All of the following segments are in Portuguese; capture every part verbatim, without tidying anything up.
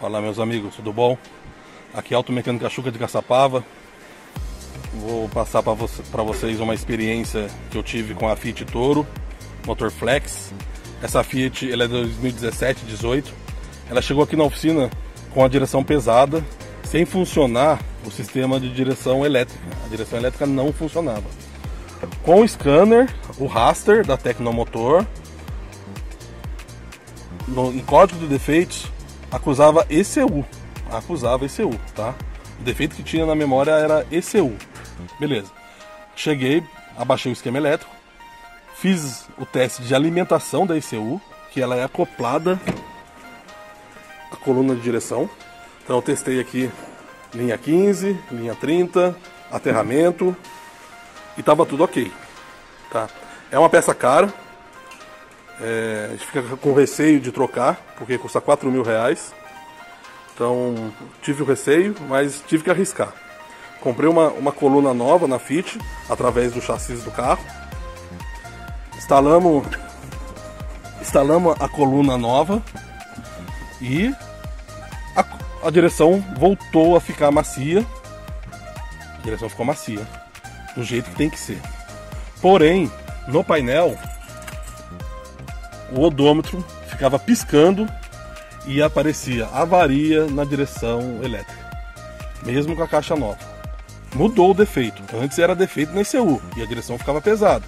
Fala, meus amigos, tudo bom? Aqui é Auto Mecânica Chuca de Caçapava. Vou passar para você, vocês uma experiência que eu tive com a Fiat Toro, motor flex. Essa Fiat ela é dois mil e dezessete, dezoito. Ela chegou aqui na oficina com a direção pesada, sem funcionar o sistema de direção elétrica. A direção elétrica não funcionava. Com o scanner, o raster da Tecnomotor, no, em código de defeitos, acusava E C U. Acusava E C U, tá? O defeito que tinha na memória era E C U. Beleza. Cheguei, abaixei o esquema elétrico, fiz o teste de alimentação da E C U, que ela é acoplada à coluna de direção. Então eu testei aqui linha quinze, linha trinta, aterramento, e tava tudo ok, tá? É uma peça cara, é, a gente fica com receio de trocar, porque custa quatro mil reais. Então tive o receio, mas tive que arriscar. Comprei uma, uma coluna nova na Fiat, através do chassi do carro. Instalamos, instalamos a coluna nova e a, a direção voltou a ficar macia. A direção ficou macia, do jeito que tem que ser. Porém, no painel, o odômetro ficava piscando e aparecia avaria na direção elétrica, mesmo com a caixa nova. Mudou o defeito. Antes era defeito na E C U e a direção ficava pesada.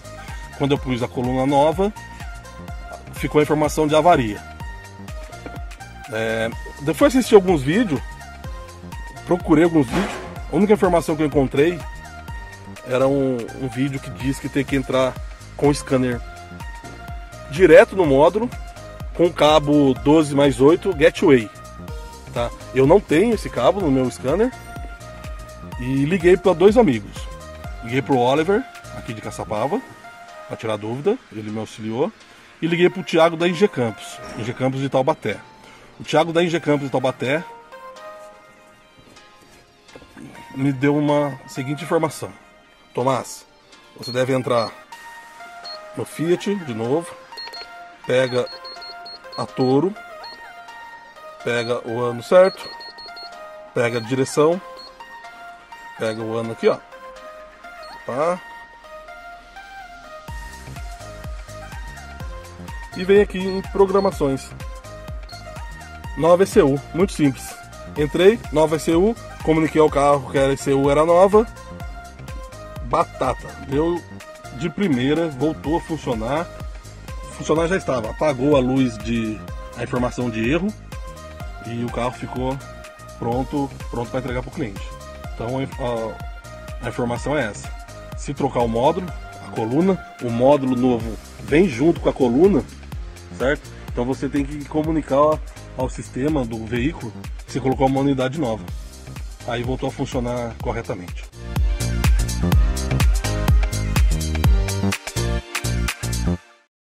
Quando eu pus a coluna nova, ficou a informação de avaria. É, depois assisti alguns vídeos, procurei alguns vídeos. A única informação que eu encontrei era um, um vídeo que diz que tem que entrar com o scanner direto no módulo, com o cabo doze mais oito Gateway, tá? Eu não tenho esse cabo no meu scanner e liguei para dois amigos. Liguei para o Oliver, aqui de Caçapava, para tirar dúvida, ele me auxiliou. E liguei para o Thiago da Injecampos, Injecampos de Taubaté. O Thiago da Injecampos de Taubaté me deu uma seguinte informação: Tomás, você deve entrar no Fiat de novo, pega a Toro, pega o ano certo, pega a direção, pega o ano aqui, ó. Opa. E vem aqui em programações, nova E C U, muito simples. Entrei, nova E C U, comuniquei ao carro que a E C U era nova. Batata, deu de primeira, voltou a funcionar. Funcionar já estava, apagou a luz de a informação de erro e o carro ficou pronto, pronto para entregar para o cliente. Então a, a, a informação é essa: se trocar o módulo, a coluna, o módulo novo vem junto com a coluna, certo? Então você tem que comunicar ao, ao sistema do veículo que você colocou uma unidade nova. Aí voltou a funcionar corretamente.